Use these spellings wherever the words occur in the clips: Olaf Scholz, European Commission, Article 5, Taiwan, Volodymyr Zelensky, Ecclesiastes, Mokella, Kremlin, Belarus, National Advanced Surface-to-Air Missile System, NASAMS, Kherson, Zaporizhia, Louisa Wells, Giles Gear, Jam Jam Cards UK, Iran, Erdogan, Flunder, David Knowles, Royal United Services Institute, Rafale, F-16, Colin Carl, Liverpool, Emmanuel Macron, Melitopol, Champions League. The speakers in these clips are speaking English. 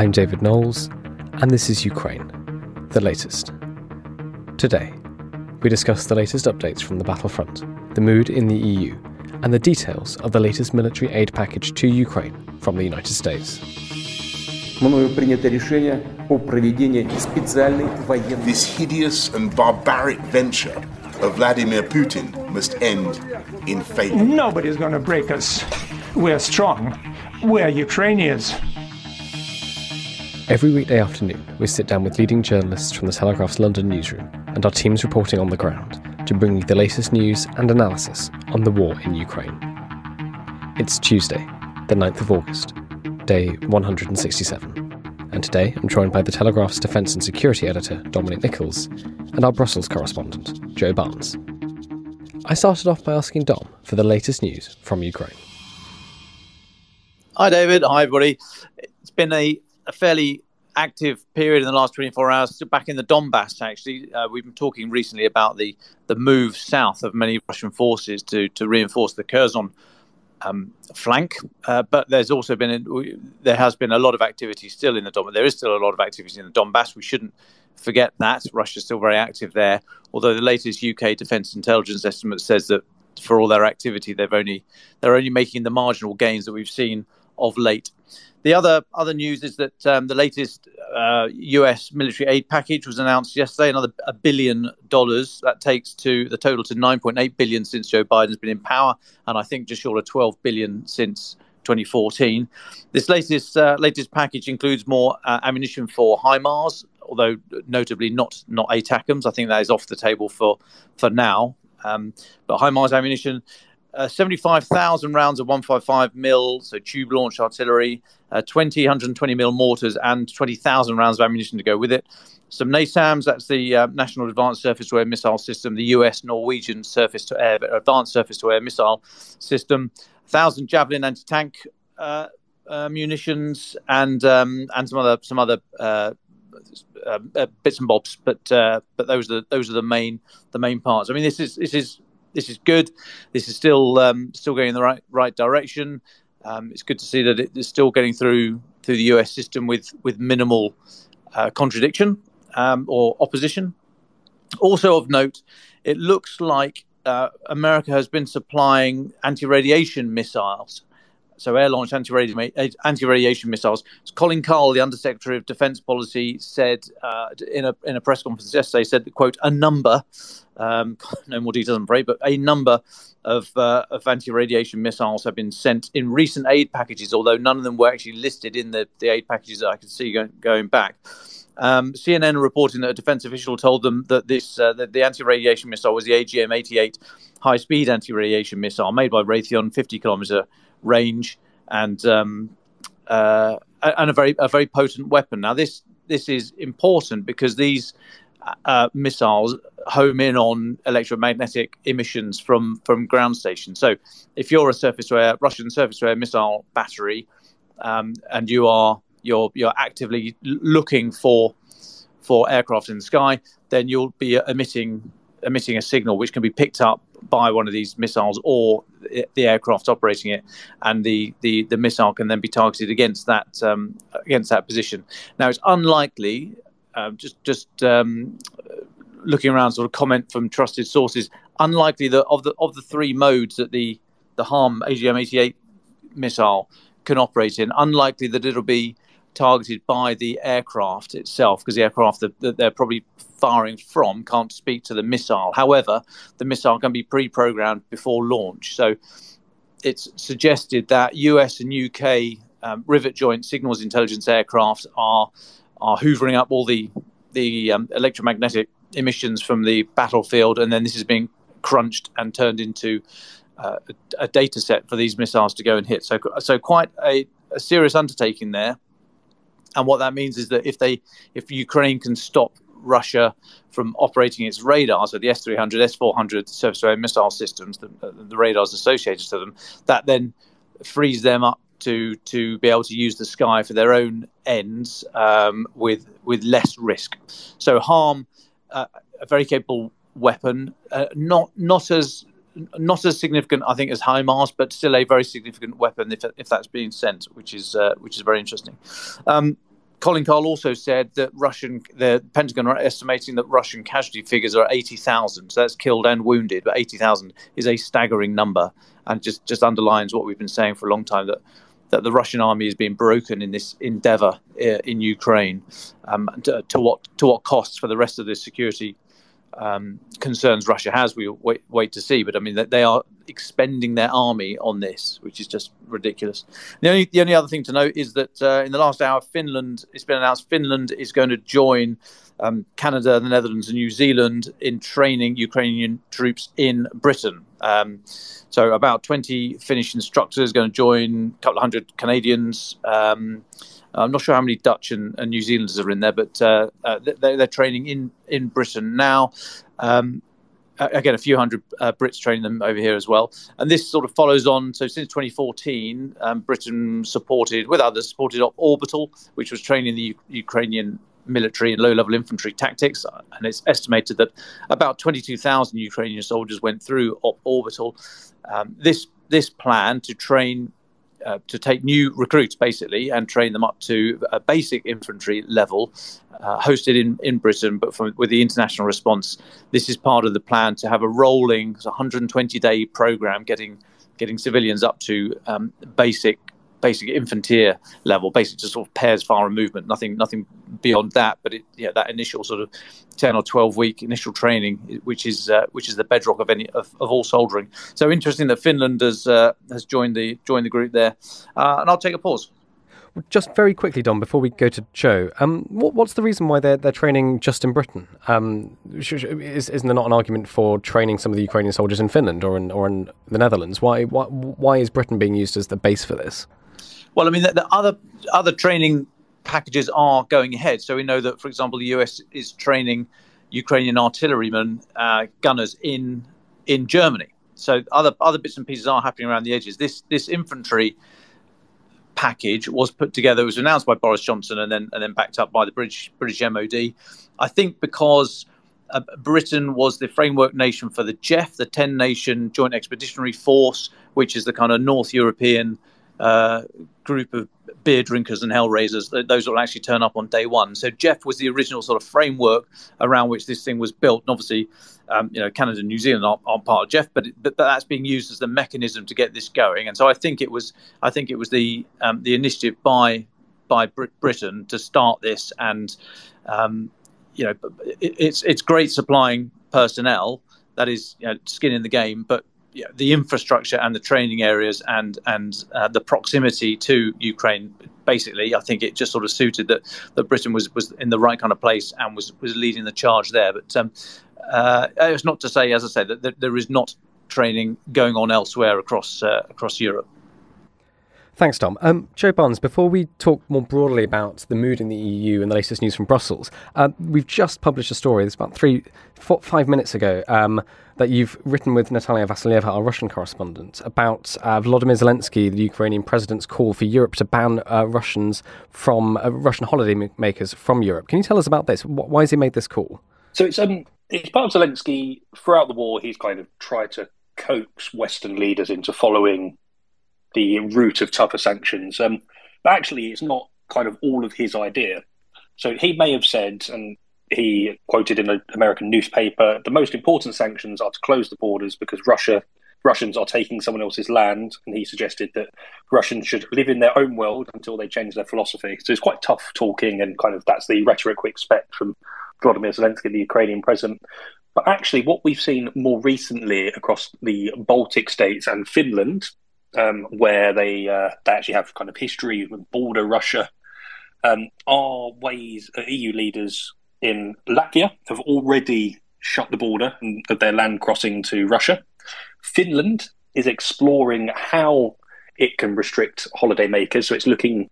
I'm David Knowles, and this is Ukraine, the latest. Today, we discuss the latest updates from the battlefront, the mood in the EU, and the details of the latest military aid package to Ukraine from the United States. This hideous and barbaric venture of Vladimir Putin must end in failure. Nobody's going to break us. We're strong. We're Ukrainians. Every weekday afternoon, we sit down with leading journalists from The Telegraph's London newsroom and our teams reporting on the ground to bring you the latest news and analysis on the war in Ukraine. It's Tuesday, the 9th of August, day 167. And today, I'm joined by The Telegraph's Defence and Security editor, Dominic Nichols, and our Brussels correspondent, Joe Barnes. I started off by asking Dom for the latest news from Ukraine. Hi, David. Hi, everybody. It's been a fairly active period in the last 24 hours, back in the Donbass, actually. We've been talking recently about the move south of many Russian forces to reinforce the Kherson flank. But there's also been, there has been a lot of activity still in the Donbass. There is still a lot of activity in the Donbass. We shouldn't forget that. Russia's still very active there, although the latest UK defence intelligence estimate says that for all their activity, they're only making the marginal gains that we've seen of late. The other news is that the latest US military aid package was announced yesterday, another $1 billion. That takes to the total to 9.8 billion since Joe Biden's been in power, and I think just short of 12 billion since 2014. This latest package includes more ammunition for HIMARS, although notably not ATACMS. I think that is off the table for now. But HIMARS ammunition, 75,000 rounds of 155mm, so tube-launched artillery, 120mm mortars, and 20,000 rounds of ammunition to go with it. Some NASAMS, that's the National Advanced Surface-to-Air Missile System, the US-Norwegian Advanced Surface-to-Air Missile System, 1,000 Javelin anti-tank munitions, and some other bits and bobs, but those are the main parts. I mean, this is good. This is still going in the right direction. It's good to see that it's still getting through the US system with minimal contradiction or opposition. Also of note, it looks like America has been supplying anti-radiation missiles. So air-launched anti-radiation missiles. So Colin Carl, the Undersecretary of Defence Policy, said in a press conference yesterday, said that, quote, a number, no more details, I'm afraid, but a number of anti-radiation missiles have been sent in recent aid packages, although none of them were actually listed in the aid packages that I could see going back. CNN reporting that a defence official told them that the anti-radiation missile was the AGM-88 high-speed anti-radiation missile made by Raytheon, 50-kilometre range, and a very potent weapon. Now this is important because these missiles home in on electromagnetic emissions from ground stations. So if you're a Russian surface-to-air missile battery, and you're actively looking for aircraft in the sky, then you'll be emitting a signal which can be picked up by one of these missiles or the aircraft operating it, and the missile can then be targeted against that position. Now it's unlikely, just looking around, sort of comment from trusted sources, unlikely that of the three modes that the HARM AGM-88 missile can operate in, unlikely that it'll be targeted by the aircraft itself, because the aircraft that they're probably firing from can't speak to the missile. However, the missile can be pre-programmed before launch. So it's suggested that US and UK rivet joint signals intelligence aircraft are hoovering up all the electromagnetic emissions from the battlefield, and then this is being crunched and turned into a data set for these missiles to go and hit. So quite a serious undertaking there. And what that means is that if Ukraine can stop Russia from operating its radars, so the S-300, S-400 surface-to-air missile systems, the radars associated to them, that then frees them up to be able to use the sky for their own ends with less risk. So HARM, a very capable weapon, not as significant, I think, as HIMARS, but still a very significant weapon if that's being sent, which is very interesting. Colin Carl also said that the Pentagon are estimating that Russian casualty figures are 80,000. So that's killed and wounded, but 80,000 is a staggering number, and just underlines what we've been saying for a long time, that the Russian army is being broken in this endeavour in Ukraine, to what cost for the rest of the security concerns Russia has. We wait to see, but I mean that they are expending their army on this, which is just ridiculous. The only other thing to note is that in the last hour, it's been announced Finland is going to join Canada, the Netherlands, and New Zealand in training Ukrainian troops in Britain. So about 20 Finnish instructors going to join, a couple of hundred Canadians. I'm not sure how many Dutch and New Zealanders are in there, but they're training in Britain now. Again, a few hundred Brits training them over here as well. And this sort of follows on. So since 2014, Britain supported Op Orbital, which was training the Ukrainian military and low-level infantry tactics, and it's estimated that about 22,000 Ukrainian soldiers went through Op Orbital. This plan to train, to take new recruits basically and train them up to a basic infantry level, hosted in Britain, but with the international response. This is part of the plan to have a rolling 120-day program, getting civilians up to basic infanteer level, basic just sort of pairs, fire, and movement, nothing beyond that. But that initial sort of 10 or 12 week initial training, which is the bedrock of all soldiering. So interesting that Finland has joined the group there. And I'll take a pause. Just very quickly, Dom, before we go to Joe, what's the reason why they're training just in Britain? Isn't there not an argument for training some of the Ukrainian soldiers in Finland or in the Netherlands? Why is Britain being used as the base for this? Well, I mean, the other training packages are going ahead. So we know that, for example, the US is training Ukrainian artillerymen, gunners in Germany. So other bits and pieces are happening around the edges. This infantry package was put together, it was announced by Boris Johnson and then backed up by the British MOD. I think because Britain was the framework nation for the JEF, the 10-nation Joint Expeditionary Force, which is the kind of North European group of beer drinkers and hellraisers. Those will actually turn up on day one. So JEF was the original sort of framework around which this thing was built. And obviously, Canada and New Zealand aren't part of JEF, but that's being used as the mechanism to get this going. And so I think it was the initiative by Britain to start this. And it's great supplying personnel, that is skin in the game, but the infrastructure and the training areas and the proximity to Ukraine, basically, I think it just sort of suited that Britain was in the right kind of place and was leading the charge there. But it's not to say, as I said, that there is not training going on elsewhere across Europe. Thanks, Dom. Joe Barnes, before we talk more broadly about the mood in the EU and the latest news from Brussels, we've just published a story, it's about 5 minutes ago, that you've written with Natalia Vasilieva, our Russian correspondent, about Volodymyr Zelensky, the Ukrainian president's call for Europe to ban Russian holidaymakers from Europe. Can you tell us about this? Why has he made this call? So it's part of Zelensky. Throughout the war, he's kind of tried to coax Western leaders into following the route of tougher sanctions. But actually, it's not kind of all of his idea. So he may have said, and he quoted in an American newspaper, the most important sanctions are to close the borders because Russians are taking someone else's land. And he suggested that Russians should live in their own world until they change their philosophy. So it's quite tough talking, and kind of that's the rhetoric we expect from Volodymyr Zelensky, the Ukrainian president. But actually, what we've seen more recently across the Baltic states and Finland, where they actually have kind of history with border Russia, are ways EU leaders in Latvia have already shut the border of their land crossing to Russia. Finland is exploring how it can restrict holidaymakers. So it's looking,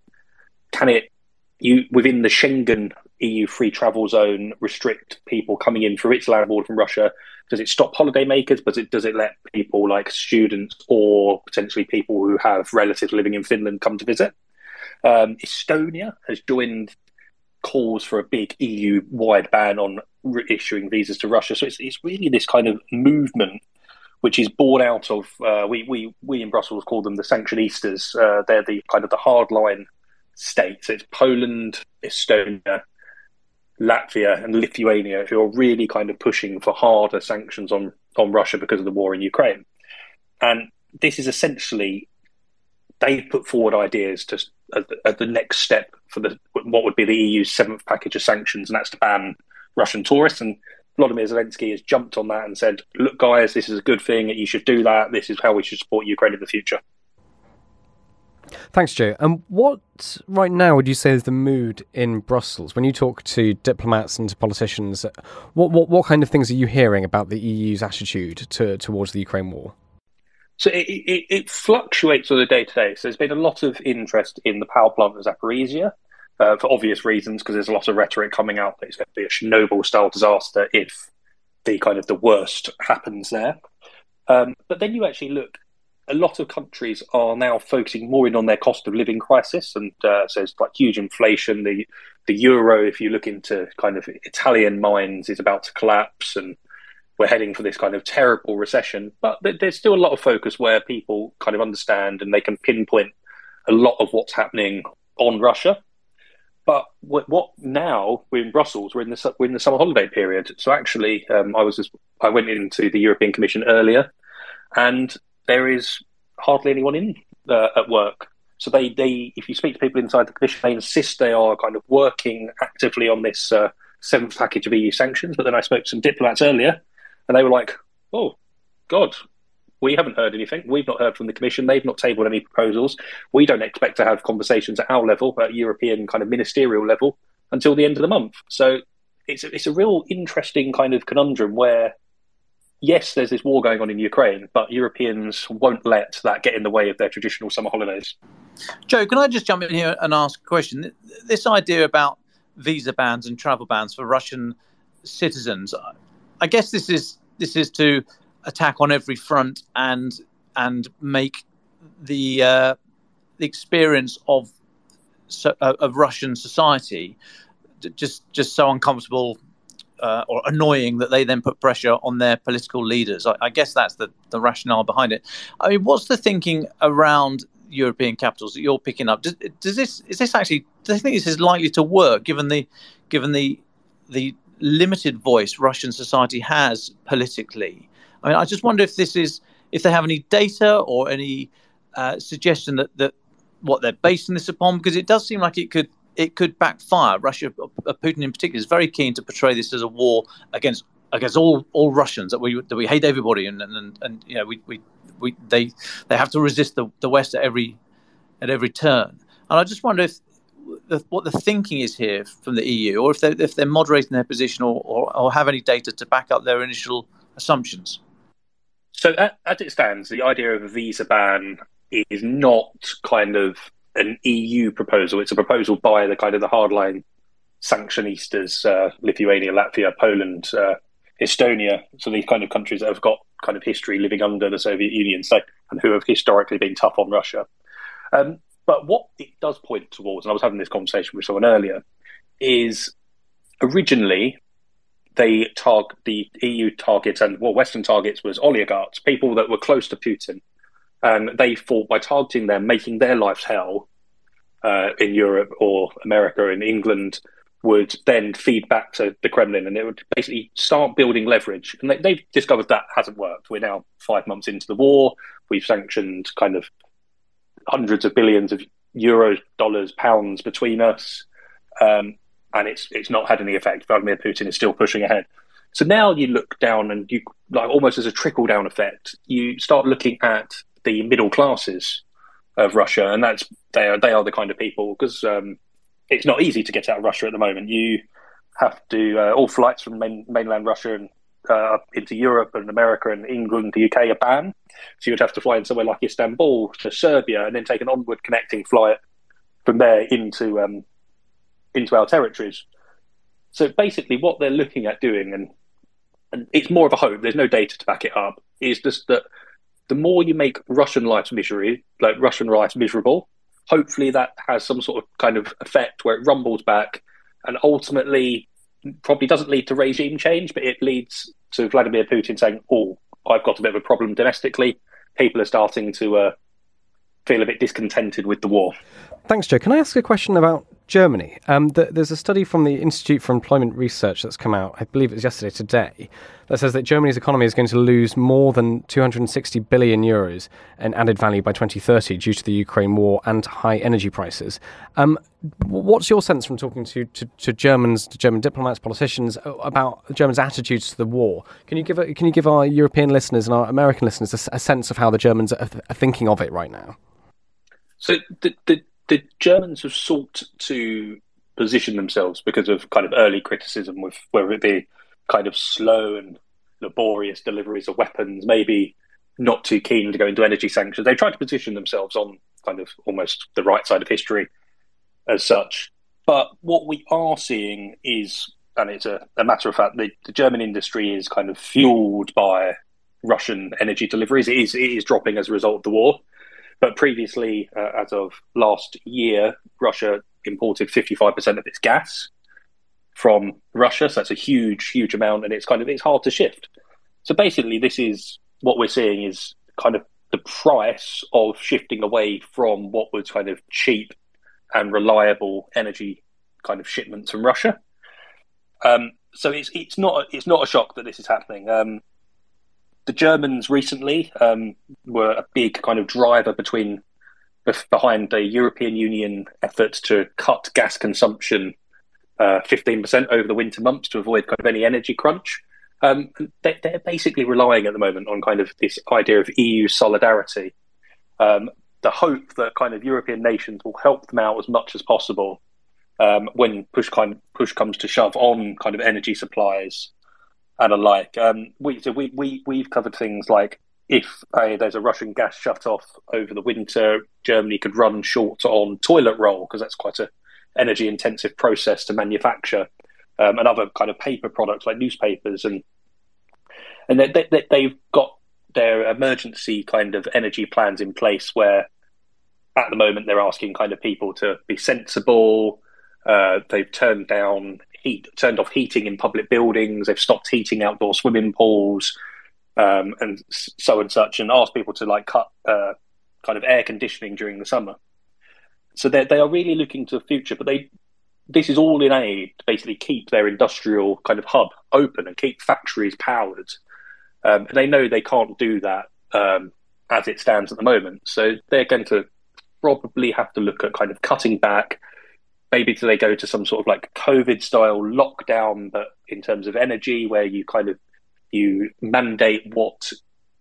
within the Schengen EU free travel zone, restrict people coming in through its land border from Russia? Does it stop holidaymakers? Does it let people like students or potentially people who have relatives living in Finland come to visit? Estonia has joined calls for a big EU-wide ban on issuing visas to Russia. So it's really this kind of movement which is born out of, we in Brussels call them the sanctionistas. They're the kind of the hardline states. It's Poland, Estonia, Latvia and Lithuania, who are really kind of pushing for harder sanctions on Russia because of the war in Ukraine. And this is essentially, they've put forward ideas to as the next step for the what would be the EU's seventh package of sanctions, and that's to ban Russian tourists. And Volodymyr Zelensky has jumped on that and said, look, guys, this is a good thing. You should do that. This is how we should support Ukraine in the future. Thanks, Joe. And what right now would you say is the mood in Brussels? When you talk to diplomats and to politicians, what kind of things are you hearing about the EU's attitude towards the Ukraine war? So it fluctuates on a day to day. So there's been a lot of interest in the power plant of Zaporizhia for obvious reasons, because there's a lot of rhetoric coming out that it's going to be a Chernobyl-style disaster if the kind of the worst happens there. But then you actually look, a lot of countries are now focusing more in on their cost of living crisis. And so it's like huge inflation. The euro, if you look into kind of Italian minds, is about to collapse and we're heading for this kind of terrible recession. But there's still a lot of focus where people kind of understand and they can pinpoint a lot of what's happening on Russia. But what now we're in Brussels, we're in the summer holiday period. So actually, I went into the European Commission earlier and there is hardly anyone in at work. So they, if you speak to people inside the Commission, they insist they are kind of working actively on this seventh package of EU sanctions. But then I spoke to some diplomats earlier, and they were like, oh, God, we haven't heard anything. We've not heard from the Commission. They've not tabled any proposals. We don't expect to have conversations at our level, at European kind of ministerial level, until the end of the month. So it's a real interesting kind of conundrum where, yes, there's this war going on in Ukraine, but Europeans won't let that get in the way of their traditional summer holidays. Joe, can I just jump in here and ask a question? This idea about visa bans and travel bans for Russian citizens, I guess this is to attack on every front and make the experience of Russian society just so uncomfortable or annoying that they then put pressure on their political leaders. I guess that's the rationale behind it. I mean, what's the thinking around European capitals that you're picking up? Do you think this is likely to work given the limited voice Russian society has politically? I mean, I just wonder if they have any data or any suggestion that what they're basing this upon, because it does seem like it could backfire. Russia, Putin in particular, is very keen to portray this as a war against all Russians, that we hate everybody, and you know they have to resist the West at every turn. And I just wonder if what the thinking is here from the EU, or if they're moderating their position, or have any data to back up their initial assumptions. So as it stands, the idea of a visa ban is not kind of an EU proposal. It's a proposal by the kind of the hardline sanctionistas, Lithuania, Latvia, Poland, Estonia, so these kind of countries that have got kind of history living under the Soviet Union, so, and who have historically been tough on Russia. But what it does point towards, and I was having this conversation with someone earlier, is originally the EU targets and Western targets was oligarchs, people that were close to Putin. And they thought by targeting them, making their lives hell in Europe or America, in England, would then feed back to the Kremlin, and it would basically start building leverage. And they've discovered that hasn't worked. We're now 5 months into the war. We've sanctioned kind of hundreds of billions of euros, dollars, pounds between us, and it's not had any effect. Vladimir Putin is still pushing ahead. So now you look down, and you like almost as a trickle down effect, you start looking at the middle classes of Russia, and they are the kind of people, because it's not easy to get out of Russia at the moment. You have to all flights from mainland Russia and into Europe and America and England, the UK, are banned. So you'd have to fly in somewhere like Istanbul to Serbia, and then take an onward connecting flight from there into our territories. So basically, what they're looking at doing, and it's more of a hope. There's no data to back it up. Is just that. The more you make Russian life miserable, hopefully that has some sort of kind of effect where it rumbles back, and ultimately probably doesn't lead to regime change, but it leads to Vladimir Putin saying, "Oh, I've got a bit of a problem domestically. People are starting to feel a bit discontented with the war. Thanks, Joe. Can I ask a question about Germany? There's a study from the Institute for Employment Research that's come out, I believe it was today, that says that Germany's economy is going to lose more than 260 billion euros in added value by 2030 due to the Ukraine war and high energy prices. What's your sense from talking to Germans, to German diplomats, politicians, about Germans' attitudes to the war? Can you give our European listeners and our American listeners a sense of how the Germans are thinking of it right now? So the Germans have sought to position themselves because of kind of early criticism with whether it be kind of slow and laborious deliveries of weapons, maybe not too keen to go into energy sanctions. They tried to position themselves on kind of almost the right side of history as such. But what we are seeing is, and it's a matter of fact, the German industry is kind of fueled by Russian energy deliveries. It is dropping as a result of the war. But previously, as of last year, Russia imported 55% of its gas from Russia. So that's a huge, huge amount, and it's hard to shift. So basically, this is what we're seeing is kind of the price of shifting away from what was kind of cheap and reliable energy kind of shipments from Russia. So it's not a shock that this is happening. The Germans recently were a big kind of driver behind the European Union efforts to cut gas consumption 15% over the winter months to avoid kind of any energy crunch. They're basically relying at the moment on kind of this idea of EU solidarity, the hope that kind of European nations will help them out as much as possible when push comes to shove on kind of energy supplies and alike. We've covered things like if there's a Russian gas shut-off over the winter, Germany could run short on toilet roll because that's quite an energy-intensive process to manufacture, and other kind of paper products like newspapers. And they've got their emergency kind of energy plans in place where at the moment they're asking kind of people to be sensible. They've turned off heating in public buildings. They've stopped heating outdoor swimming pools, and so and such, and asked people to like cut kind of air conditioning during the summer. So they are really looking to the future, but this is all in aid to basically keep their industrial kind of hub open and keep factories powered. And they know they can't do that as it stands at the moment. So they're going to probably have to look at kind of cutting back. Maybe do they go to some sort of like COVID-style lockdown, but in terms of energy, where you kind of you mandate what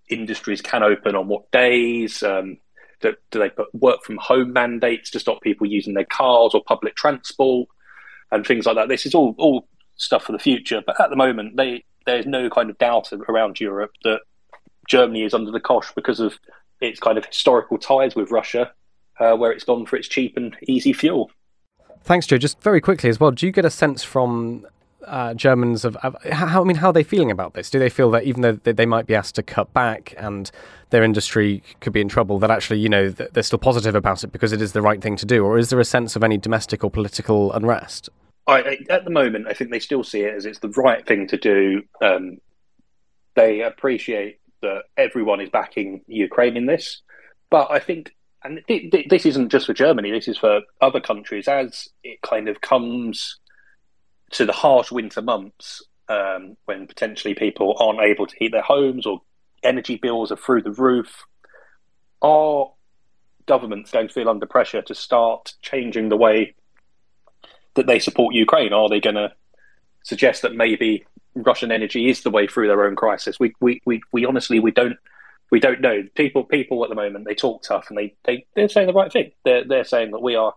industries can open on what days? Do they put work from home mandates to stop people using their cars or public transport and things like that? This is all stuff for the future. But at the moment, there's no kind of doubt around Europe that Germany is under the cosh because of its kind of historical ties with Russia, where it's gone for its cheap and easy fuel. Thanks, Joe. Just very quickly as well, do you get a sense from Germans of how are they feeling about this? Do they feel that even though they might be asked to cut back and their industry could be in trouble, that actually, you know, they're still positive about it because it is the right thing to do? Or is there a sense of any domestic or political unrest? At the moment, I think they still see it as it's the right thing to do. They appreciate that everyone is backing Ukraine in this. But I think, and this isn't just for Germany, this is for other countries, as it kind of comes to the harsh winter months when potentially people aren't able to heat their homes or energy bills are through the roof, are governments going to feel under pressure to start changing the way that they support Ukraine? Are they going to suggest that maybe Russian energy is the way through their own crisis? We honestly don't know. People at the moment, they talk tough and they're saying the right thing. They're saying that we are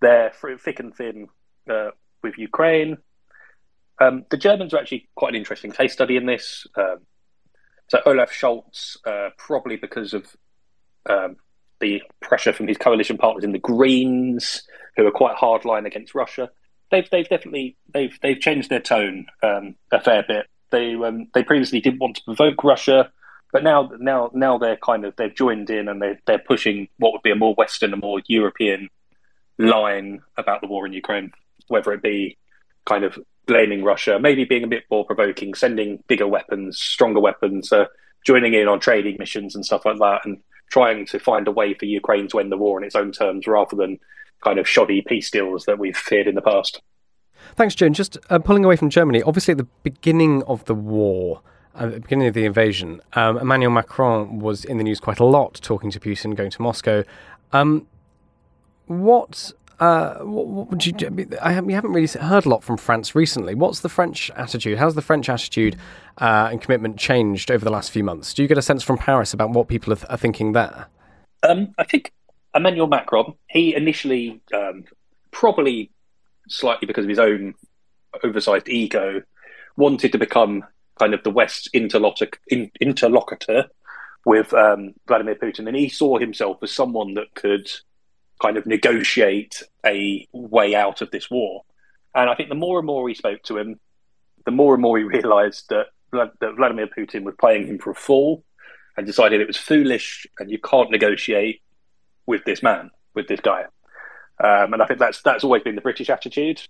there through thick and thin with Ukraine. The Germans are actually quite an interesting case study in this. So Olaf Scholz, probably because of the pressure from his coalition partners in the Greens, who are quite hardline against Russia, they've definitely changed their tone a fair bit. They previously didn't want to provoke Russia. But now they've joined in and they're pushing what would be a more Western, a more European line about the war in Ukraine, whether it be kind of blaming Russia, maybe being a bit more provoking, sending bigger weapons, stronger weapons, joining in on trading missions and stuff like that, and trying to find a way for Ukraine to end the war on its own terms rather than kind of shoddy peace deals that we've feared in the past. Thanks, Joan. Just pulling away from Germany, obviously at the beginning of the war, at the beginning of the invasion, Emmanuel Macron was in the news quite a lot, talking to Putin, going to Moscow. What would you do? We haven't really heard a lot from France recently. What's the French attitude? How's the French attitude and commitment changed over the last few months? Do you get a sense from Paris about what people are thinking there? I think Emmanuel Macron, he initially, probably slightly because of his own oversized ego, wanted to become kind of the West's interlocutor with Vladimir Putin. And he saw himself as someone that could kind of negotiate a way out of this war. And I think the more and more he spoke to him, the more and more he realised that Vladimir Putin was playing him for a fool and decided it was foolish and you can't negotiate with this man, with this guy. And I think that's always been the British attitude.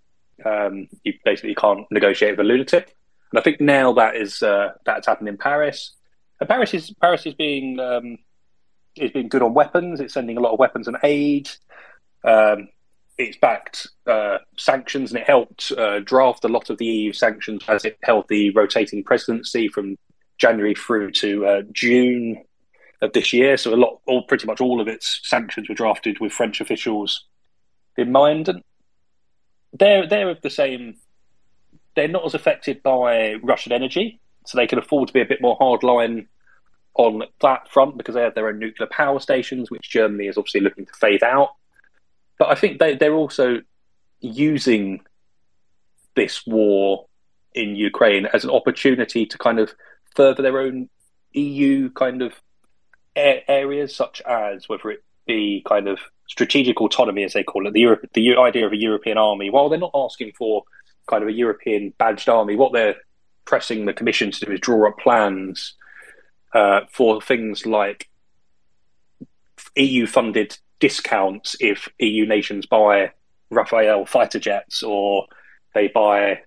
You basically can't negotiate with a lunatic. And I think now that is that's happened in Paris. And Paris is being... It's been good on weapons. It's sending a lot of weapons and aid. It's backed sanctions, and it helped draft a lot of the EU sanctions as it held the rotating presidency from January through to June of this year. So pretty much all of its sanctions were drafted with French officials in mind. And they're of the same. They're not as affected by Russian energy, so they can afford to be a bit more hardline on that front, because they have their own nuclear power stations, which Germany is obviously looking to phase out. But I think they're also using this war in Ukraine as an opportunity to kind of further their own EU kind of areas, such as whether it be kind of strategic autonomy, as they call it, the idea of a European army. While they're not asking for kind of a European badged army, what they're pressing the Commission to do is draw up plans for things like EU-funded discounts if EU nations buy Rafale fighter jets, or they buy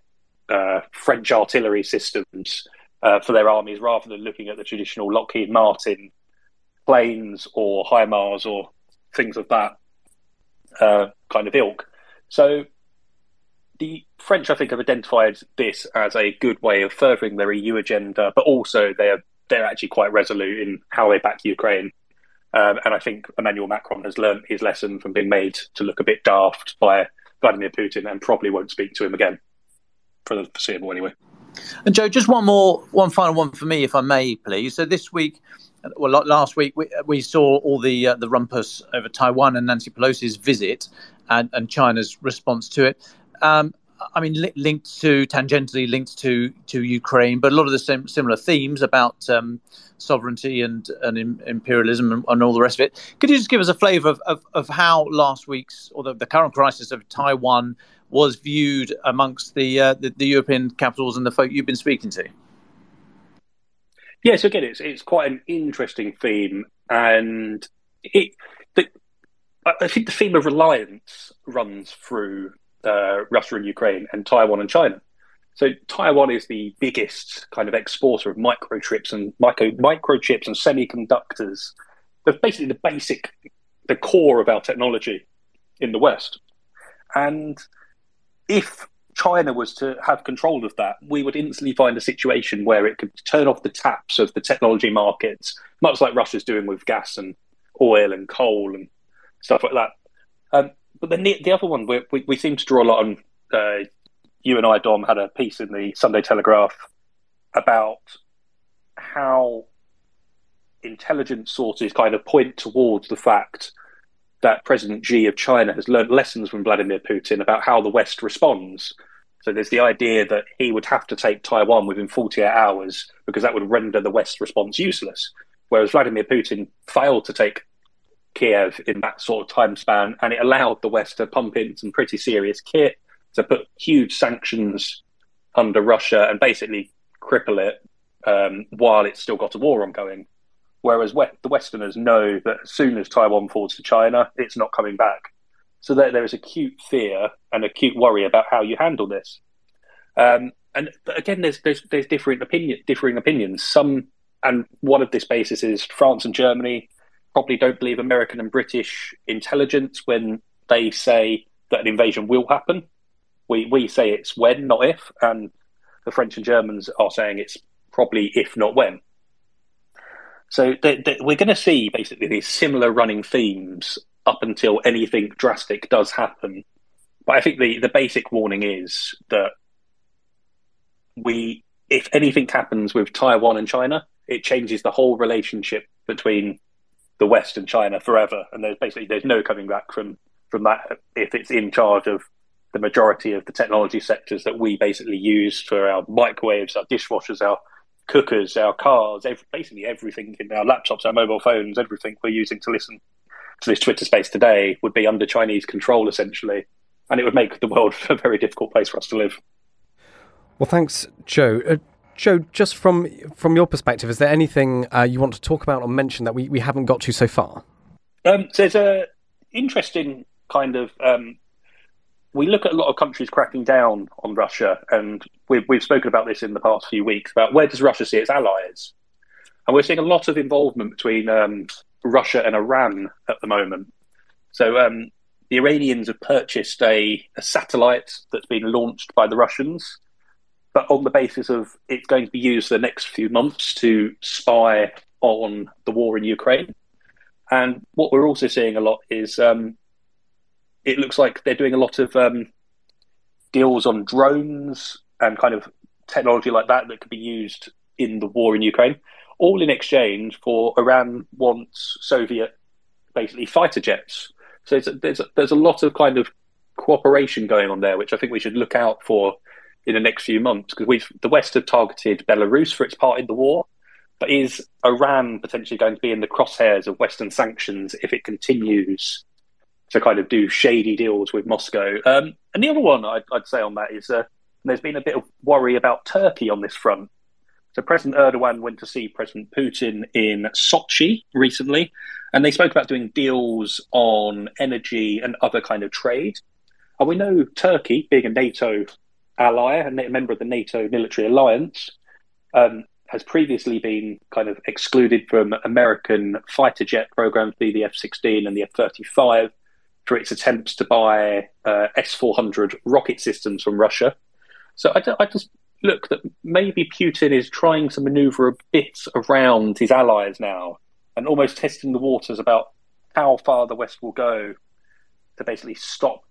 French artillery systems for their armies, rather than looking at the traditional Lockheed Martin planes or HIMARS or things of that kind of ilk. So the French, I think, have identified this as a good way of furthering their EU agenda, but also they're actually quite resolute in how they back Ukraine. And I think Emmanuel Macron has learned his lesson from being made to look a bit daft by Vladimir Putin, and probably won't speak to him again for the foreseeable anyway. And Joe, just one final one for me, if I may, please. So this week, well, last week, we saw all the rumpus over Taiwan and Nancy Pelosi's visit and China's response to it. I mean, tangentially linked to Ukraine, but a lot of the similar themes about sovereignty and imperialism and all the rest of it. Could you just give us a flavour of how last week's, or the current crisis of Taiwan, was viewed amongst the European capitals and the folk you've been speaking to? Yeah, so again, it's quite an interesting theme, and I think the theme of reliance runs through Russia and Ukraine, and Taiwan and China. So Taiwan is the biggest kind of exporter of microchips and semiconductors. That's basically the core of our technology in the West. And if China was to have control of that, we would instantly find a situation where it could turn off the taps of the technology markets, much like Russia's doing with gas and oil and coal and stuff like that. But then the other one, we seem to draw a lot on, you and I, Dom, had a piece in the Sunday Telegraph about how intelligence sources kind of point towards the fact that President Xi of China has learned lessons from Vladimir Putin about how the West responds. So there's the idea that he would have to take Taiwan within 48 hours because that would render the West response useless, whereas Vladimir Putin failed to take Kiev in that sort of time span, and it allowed the West to pump in some pretty serious kit, to put huge sanctions under Russia and basically cripple it while it's still got a war ongoing. Whereas the Westerners know that as soon as Taiwan falls to China, it's not coming back. So there is acute fear and acute worry about how you handle this. And again, there's differing opinions. One of this basis is France and Germany. probably don't believe American and British intelligence when they say that an invasion will happen. We say it's when, not if, and the French and Germans are saying it's probably if, not when. So we're going to see basically these similar running themes up until anything drastic does happen. But I think the basic warning is that if anything happens with Taiwan and China, it changes the whole relationship between the West and China forever. And there's no coming back from that if it's in charge of the majority of the technology sectors that we basically use for our microwaves, our dishwashers, our cookers, our cars, basically everything in our laptops, our mobile phones, everything we're using to listen to this Twitter space today would be under Chinese control, essentially. And it would make the world a very difficult place for us to live. Well, thanks, Joe. Joe, just from your perspective, is there anything you want to talk about or mention that we haven't got to so far? So there's an interesting kind of... we look at a lot of countries cracking down on Russia, and we've spoken about this in the past few weeks, about where does Russia see its allies? And we're seeing a lot of involvement between Russia and Iran at the moment. So the Iranians have purchased a satellite that's been launched by the Russians, but on the basis of it's going to be used the next few months to spy on the war in Ukraine. And what we're also seeing a lot is it looks like they're doing a lot of deals on drones and kind of technology like that could be used in the war in Ukraine, all in exchange for Iran wants Soviet, basically, fighter jets. So there's a lot of kind of cooperation going on there, which I think we should look out for in the next few months, because the West have targeted Belarus for its part in the war, but is Iran potentially going to be in the crosshairs of Western sanctions if it continues to kind of do shady deals with Moscow? And the other one I'd say on that is there's been a bit of worry about Turkey on this front. So President Erdogan went to see President Putin in Sochi recently, and they spoke about doing deals on energy and other kind of trade. And we know Turkey, being a NATO ally and a member of the NATO military alliance, has previously been kind of excluded from American fighter jet programs, be the F-16 and the F-35, for its attempts to buy S-400 rocket systems from Russia. So I just look that maybe Putin is trying to maneuver a bit around his allies now and almost testing the waters about how far the West will go to basically stop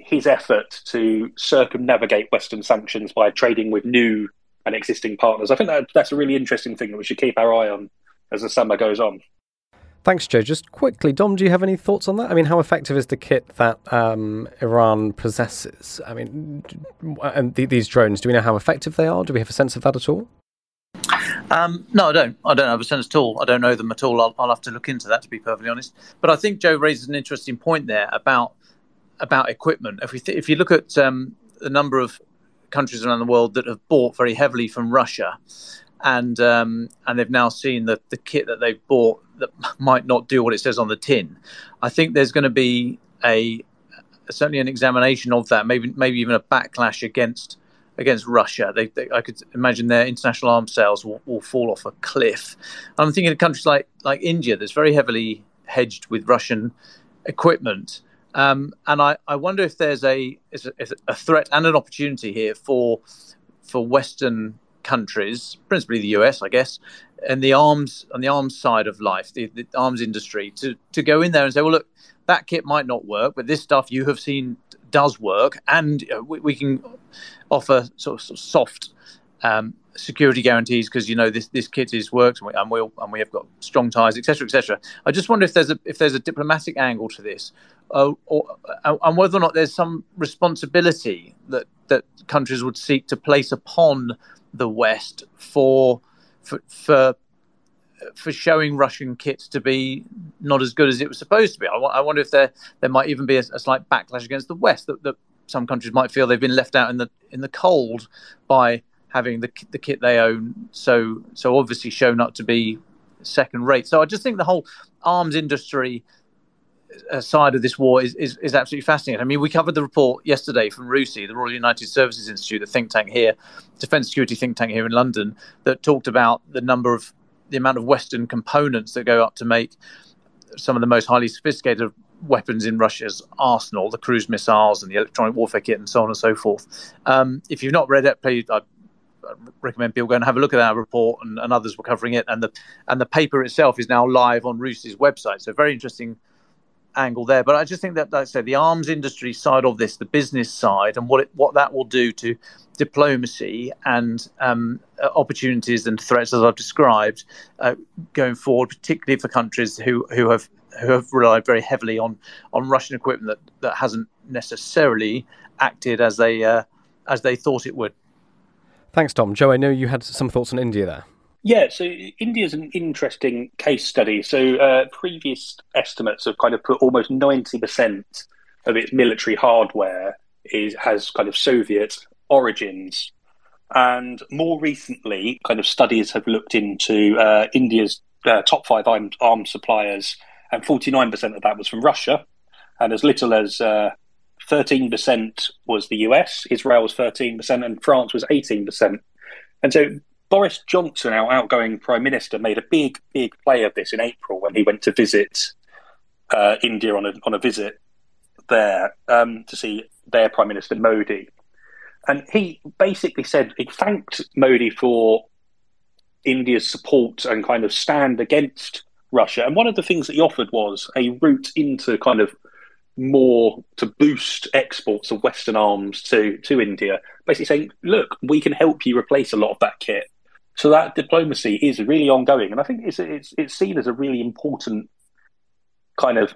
his effort to circumnavigate Western sanctions by trading with new and existing partners. I think that's a really interesting thing that we should keep our eye on as the summer goes on. Thanks, Joe. Just quickly, Dom, do you have any thoughts on that? I mean, how effective is the kit that Iran possesses? I mean, and these drones, do we know how effective they are? Do we have a sense of that at all? No, I don't. I don't have a sense at all. I don't know them at all. I'll have to look into that, to be perfectly honest. But I think Joe raises an interesting point there about equipment. If you look at the number of countries around the world that have bought very heavily from Russia, and they've now seen the kit that they've bought that might not do what it says on the tin, I think there's going to be certainly an examination of that, maybe even a backlash against Russia. I could imagine their international arms sales will fall off a cliff. And I'm thinking of countries like India, that's very heavily hedged with Russian equipment. And I wonder if there's a threat and an opportunity here for Western countries, principally the US, I guess, and the arms side of life, the arms industry, to go in there and say, well, look, that kit might not work, but this stuff you have seen does work, and we can offer sort of soft security guarantees because, you know, this kit is works, and we have got strong ties, etc., etc. I just wonder if there's a diplomatic angle to this, and whether or not there's some responsibility that countries would seek to place upon the West for showing Russian kit to be not as good as it was supposed to be. I wonder if there might even be a slight backlash against the West, that some countries might feel they've been left out in the cold by having the kit they own so obviously shown up to be second rate. So I just think the whole arms industry side of this war is absolutely fascinating. I mean, we covered the report yesterday from RUSI, the Royal United Services Institute, the think tank here, defence security think tank here in London, that talked about the number of the amount of Western components that go up to make some of the most highly sophisticated weapons in Russia's arsenal, the cruise missiles and the electronic warfare kit and so on and so forth. If you've not read it, please, I recommend people go and have a look at our report, and others were covering it. And the paper itself is now live on Roos's website. So very interesting angle there. But I just think that, like I said, the arms industry side of this, the business side, and what that will do to diplomacy and opportunities and threats, as I've described, going forward, particularly for countries who have relied very heavily on Russian equipment that hasn't necessarily acted as they thought it would. Thanks, Tom. Joe, I know you had some thoughts on India there. Yeah, so India's an interesting case study. So previous estimates have kind of put almost 90% of its military hardware has kind of Soviet origins. And more recently, kind of studies have looked into India's top five arms suppliers, and 49% of that was from Russia, and as little as 13% was the US, Israel was 13%, and France was 18%. And so Boris Johnson, our outgoing Prime Minister, made a big, big play of this in April when he went to visit India on a visit there to see their Prime Minister, Modi. And he basically said he thanked Modi for India's support and kind of stand against Russia. And one of the things that he offered was a route into kind of more to boost exports of Western arms to India, basically saying, look, we can help you replace a lot of that kit. So that diplomacy is really ongoing. And I think it's seen as a really important kind of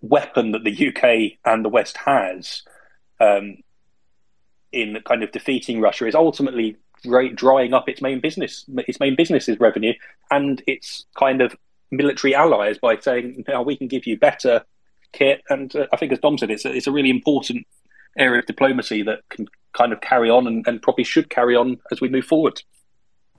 weapon that the UK and the West has in kind of defeating Russia, is ultimately drying up its main business's revenue and its kind of military allies by saying, now we can give you better kit. And I think, as Dom said, it's a really important area of diplomacy that can kind of carry on and probably should carry on as we move forward.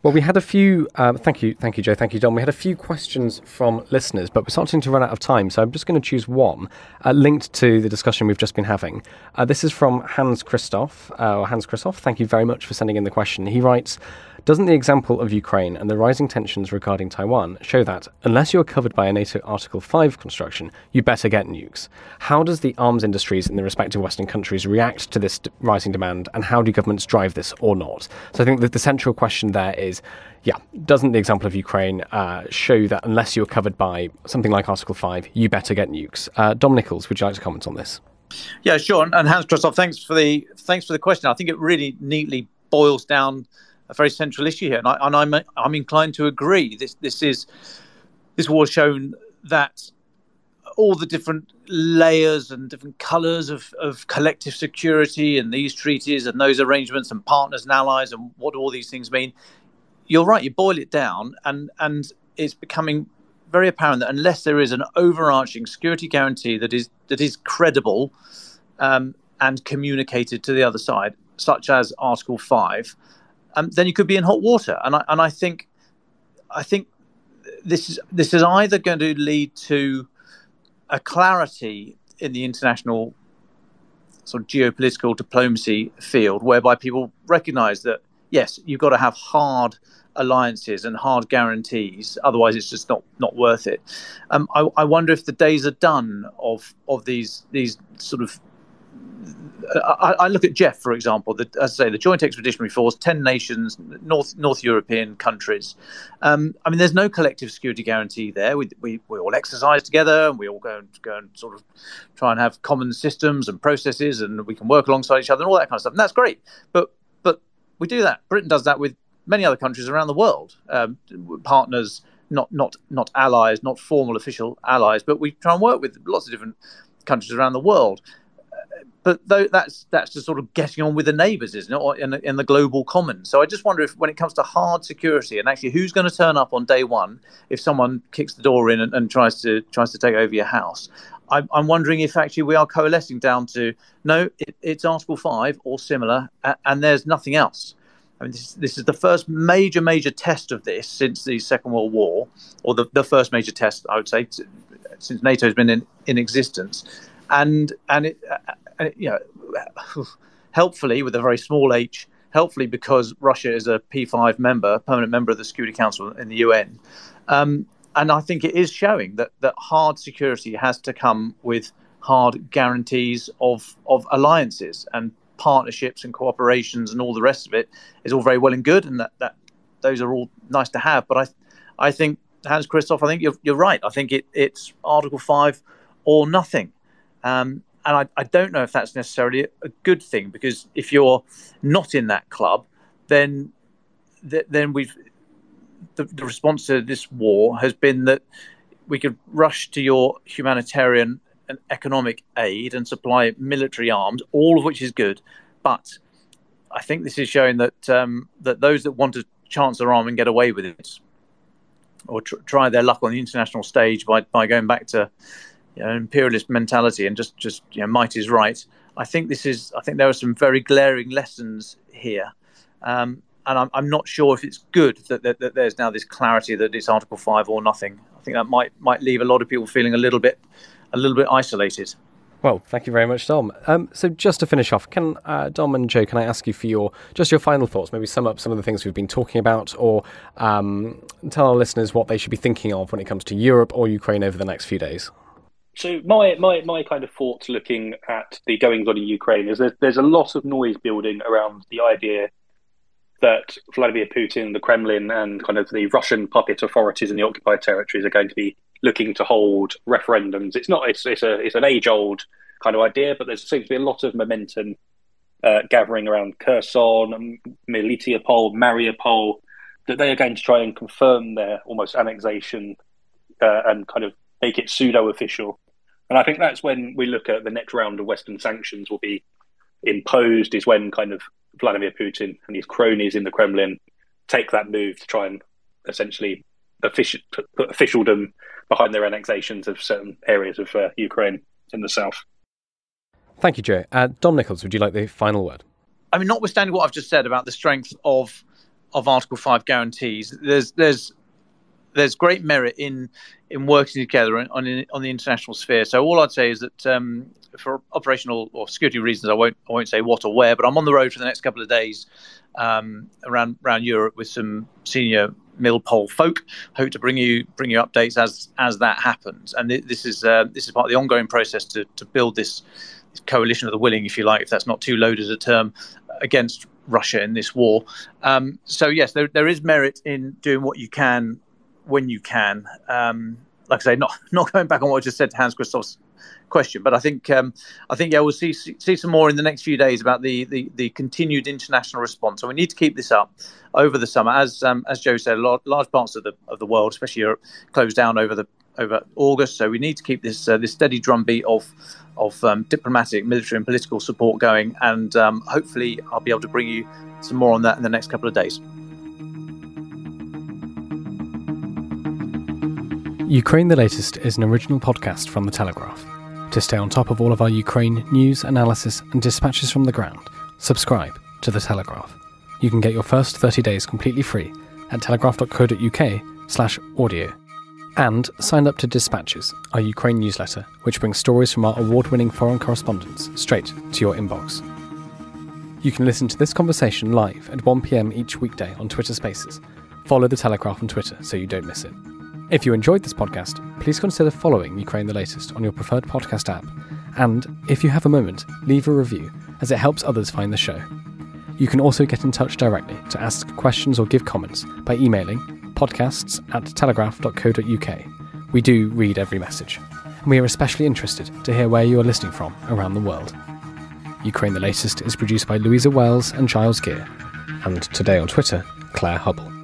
Well, we had a few... thank you, Joe. Thank you, Dom. We had a few questions from listeners, but we're starting to run out of time, so I'm just going to choose one linked to the discussion we've just been having. This is from Hans Christoph. Hans Christoph, thank you very much for sending in the question. He writes, doesn't the example of Ukraine and the rising tensions regarding Taiwan show that, unless you're covered by a NATO Article 5 construction, you better get nukes? How does the arms industries in the respective Western countries react to this rising demand, and how do governments drive this or not? So I think that the central question there is, yeah, doesn't the example of Ukraine show that unless you're covered by something like Article 5, you better get nukes? Dom Nichols, would you like to comment on this? Yeah, sure. And Hans Christoph, thanks for the question. I think it really neatly boils down a very central issue here, and I'm inclined to agree. This war has shown that all the different layers and different colours of collective security and these treaties and those arrangements and partners and allies and what all these things mean. You're right, you boil it down, and it's becoming very apparent that unless there is an overarching security guarantee that is credible and communicated to the other side, such as Article 5, then you could be in hot water. And I think this is either going to lead to a clarity in the international sort of geopolitical diplomacy field, whereby people recognise that, yes, you've got to have hard alliances and hard guarantees. Otherwise, it's just not worth it. I wonder if the days are done of these sort of... I look at Jeff, for example, the Joint Expeditionary Force, 10 nations, North European countries. I mean, there's no collective security guarantee there. We all exercise together, and we all go and sort of try and have common systems and processes, and we can work alongside each other and all that kind of stuff. And that's great. But we do that. Britain does that with many other countries around the world, partners, not allies, not formal official allies, but we try and work with lots of different countries around the world. But that's just sort of getting on with the neighbours, isn't it, or in the global common. So I just wonder if, when it comes to hard security, and actually who's going to turn up on day one if someone kicks the door in and tries to take over your house, I'm wondering if actually we are coalescing down to, no, it's Article 5 or similar, and there's nothing else. I mean, this is the first major test of this since the Second World War, or the first major test, I would say, since NATO's been in existence. And it, you know, helpfully, with a very small h, helpfully because Russia is a P5 member, permanent member of the Security Council in the UN. And I think it is showing that, hard security has to come with hard guarantees of alliances and partnerships and cooperations, and all the rest of it is all very well and good. And that those are all nice to have. But I think, Hans Christoph, I think you're right. I think it's Article 5 or nothing. And I don't know if that's necessarily a good thing, because if you're not in that club, then the response to this war has been that we could rush to your humanitarian and economic aid and supply military arms, all of which is good. But I think this is showing that that those that want to chance their arm and get away with it, or try their luck on the international stage by going back to imperialist mentality and just might is right. I think there are some very glaring lessons here, and I'm not sure if it's good that there's now this clarity that it's Article 5 or nothing. I think that might leave a lot of people feeling a little bit isolated. Well, thank you very much, Dom. So just to finish off, can Dom and Joe, can I ask you for your final thoughts? Maybe sum up some of the things we've been talking about, or tell our listeners what they should be thinking of when it comes to Europe or Ukraine over the next few days. So my kind of thoughts looking at the goings on in Ukraine is there's a lot of noise building around the idea that Vladimir Putin, the Kremlin, and kind of the Russian puppet authorities in the occupied territories are going to be looking to hold referendums. It's an age-old kind of idea, but there seems to be a lot of momentum gathering around Kherson, Melitopol, Mariupol, that they are going to try and confirm their almost annexation and kind of make it pseudo-official. And I think that's when we look at the next round of Western sanctions will be imposed, is when kind of Vladimir Putin and his cronies in the Kremlin take that move to try and essentially put officialdom behind their annexations of certain areas of Ukraine in the south. Thank you, Joe. Dom Nichols, would you like the final word? I mean, notwithstanding what I've just said about the strength of Article 5 guarantees, there's great merit in working together on the international sphere. So all I'd say is that for operational or security reasons, I won't say what or where, but I'm on the road for the next couple of days around Europe with some senior Milpol folk. Hope to bring you updates as that happens. And this is part of the ongoing process to build this coalition of the willing, if you like, if that's not too loaded a term, against Russia in this war. So yes, there is merit in doing what you can when you can. Like I say, not going back on what I just said to Hans Christoph's question, but I think we'll see some more in the next few days about the continued international response. So we need to keep this up over the summer, as Joe said. Large parts of the world, especially Europe, closed down over August. So we need to keep this steady drumbeat of diplomatic, military, and political support going. And hopefully, I'll be able to bring you some more on that in the next couple of days. Ukraine the Latest is an original podcast from The Telegraph. To stay on top of all of our Ukraine news, analysis and dispatches from the ground, subscribe to The Telegraph. You can get your first 30 days completely free at telegraph.co.uk/audio. And sign up to Dispatches, our Ukraine newsletter, which brings stories from our award-winning foreign correspondents straight to your inbox. You can listen to this conversation live at 1 p.m. each weekday on Twitter Spaces. Follow The Telegraph on Twitter so you don't miss it. If you enjoyed this podcast, please consider following Ukraine the Latest on your preferred podcast app. And if you have a moment, leave a review, as it helps others find the show. You can also get in touch directly to ask questions or give comments by emailing podcasts@telegraph.co.uk. We do read every message, and we are especially interested to hear where you are listening from around the world. Ukraine the Latest is produced by Louisa Wells and Giles Gear, and today on Twitter, Claire Hubble.